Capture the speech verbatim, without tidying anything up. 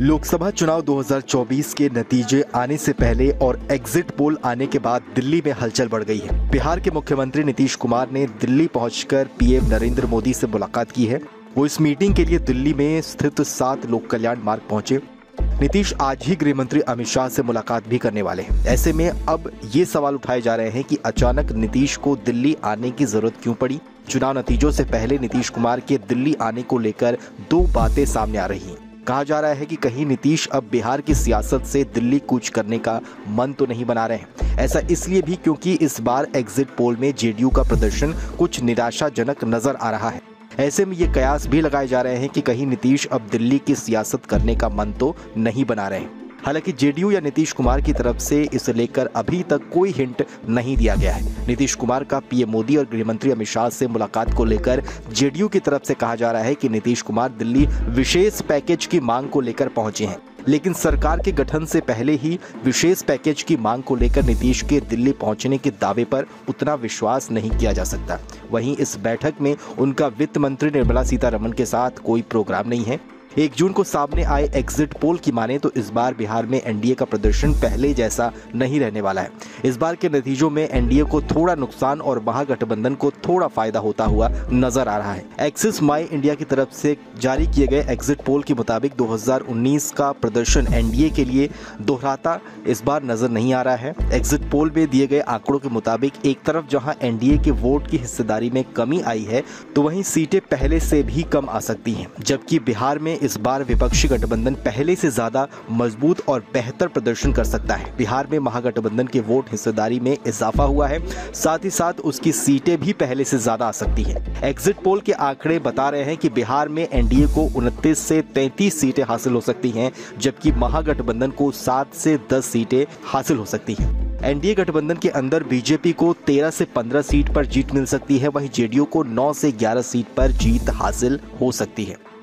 लोकसभा चुनाव दो हज़ार चौबीस के नतीजे आने से पहले और एग्जिट पोल आने के बाद दिल्ली में हलचल बढ़ गई है। बिहार के मुख्यमंत्री नीतीश कुमार ने दिल्ली पहुंचकर पीएम नरेंद्र मोदी से मुलाकात की है। वो इस मीटिंग के लिए दिल्ली में स्थित सात लोक कल्याण मार्ग पहुंचे। नीतीश आज ही गृह मंत्री अमित शाह से मुलाकात भी करने वाले हैं। ऐसे में अब ये सवाल उठाए जा रहे हैं कि अचानक नीतीश को दिल्ली आने की जरूरत क्यों पड़ी। चुनाव नतीजों से पहले नीतीश कुमार के दिल्ली आने को लेकर दो बातें सामने आ रही हैं। कहा जा रहा है कि कहीं नीतीश अब बिहार की सियासत से दिल्ली कूच करने का मन तो नहीं बना रहे हैं। ऐसा इसलिए भी क्योंकि इस बार एग्जिट पोल में जेडीयू का प्रदर्शन कुछ निराशाजनक नजर आ रहा है। ऐसे में ये कयास भी लगाए जा रहे हैं कि कहीं नीतीश अब दिल्ली की सियासत करने का मन तो नहीं बना रहे हैं। हालांकि जेडीयू या नीतीश कुमार की तरफ से इसे लेकर अभी तक कोई हिंट नहीं दिया गया है। नीतीश कुमार का पीएम मोदी और गृहमंत्री अमित शाह से मुलाकात को लेकर जेडीयू की तरफ से कहा जा रहा है कि नीतीश कुमार दिल्ली विशेष पैकेज की मांग को लेकर पहुंचे हैं, लेकिन सरकार के गठन से पहले ही विशेष पैकेज की मांग को लेकर नीतीश के दिल्ली पहुंचने के दावे पर उतना विश्वास नहीं किया जा सकता। वहीं इस बैठक में उनका वित्त मंत्री निर्मला सीतारमण के साथ कोई प्रोग्राम नहीं है। एक जून को सामने आए एग्जिट पोल की माने तो इस बार बिहार में एनडीए का प्रदर्शन पहले जैसा नहीं रहने वाला है। इस बार के नतीजों में एनडीए को थोड़ा नुकसान और महागठबंधन को थोड़ा फायदा होता हुआ नजर आ रहा है। एक्सिस माई इंडिया की तरफ से जारी किए गए एग्जिट पोल के मुताबिक दो हज़ार उन्नीस का प्रदर्शन एनडीए के लिए दोहराता इस बार नजर नहीं आ रहा है। एग्जिट पोल में दिए गए आंकड़ों के मुताबिक एक तरफ जहाँ एनडीए के वोट की हिस्सेदारी में कमी आई है तो वहीं सीटें पहले से भी कम आ सकती है, जबकि बिहार में इस बार विपक्षी गठबंधन पहले से ज्यादा मजबूत और बेहतर प्रदर्शन कर सकता है। बिहार में महागठबंधन के वोट हिस्सेदारी में इजाफा हुआ है, साथ ही साथ उसकी सीटें भी पहले से ज्यादा आ सकती हैं। एग्जिट पोल के आंकड़े बता रहे हैं कि बिहार में एनडीए को उनतीस से तैंतीस सीटें हासिल हो सकती हैं, जबकि महागठबंधन को सात से दस सीटें हासिल हो सकती है। एनडीए गठबंधन के अंदर बीजेपी को तेरह से पंद्रह सीट पर जीत मिल सकती है, वहीं जेडीयू को नौ से ग्यारह सीट पर जीत हासिल हो सकती है।